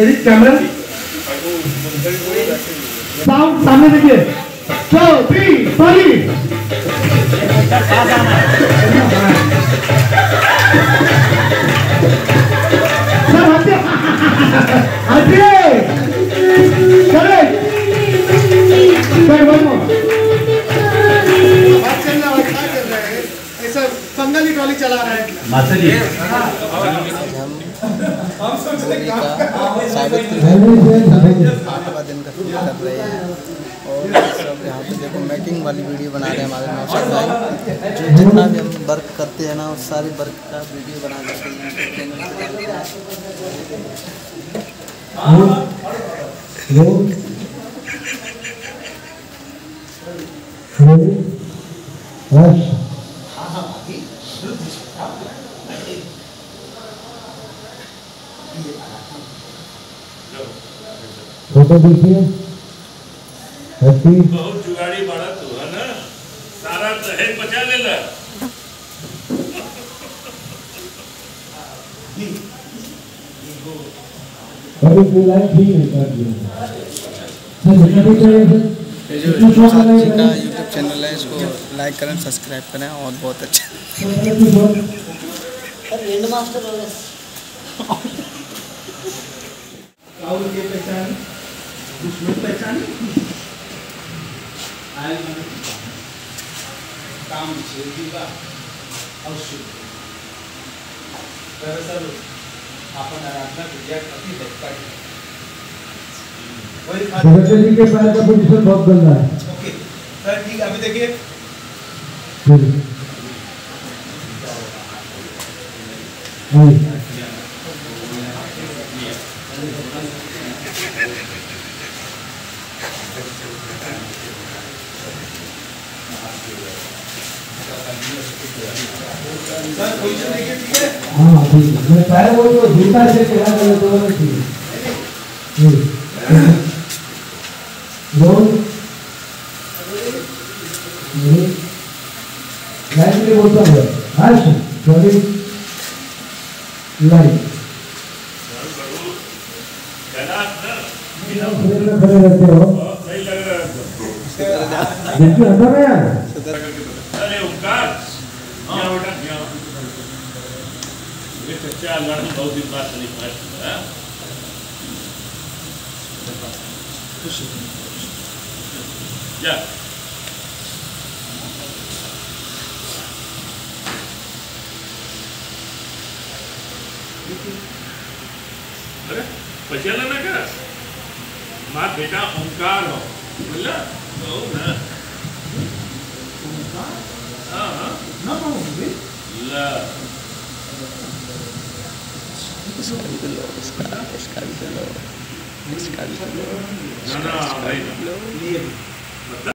Edit camera sound सामने देखिए 2, 3, 4 पंगली trolley चला रहा है माताजी। हम सोच रहे हैं साबित कर रहे हैं और सब यहाँ पे देखो मेकिंग वाली वीडियो बना रहे हैं हमारे नौशाद भाई। जो जितना भी हम वर्क करते हैं ना सारी वर्क का वीडियो बना देते हैं। फोटो देखिए बहुत जुगाड़ी बड़ा तू है ना सारा तहर बचा लेला कभी बुलाए ठीक है कर दिया। जी का यूट्यूब चैनल है इसको लाइक करें सब्सक्राइब करें और बहुत अच्छा जी के पैर का पोजीशन बहुत बन रहा है। ओके सर ठीक अभी देखिए सर पोजीशन देखिए ठीक है। हां ठीक है मैं पैर बोल तो जूता से चला गया तो ठीक है। बोलता है आज खड़े रहते हो या अरे पचला ना का मां बेटा ओंकार हो बोला तो ना ओंकार हां हां ना बोलूंगी ला इसका भी लो ना ना भाई लो लिए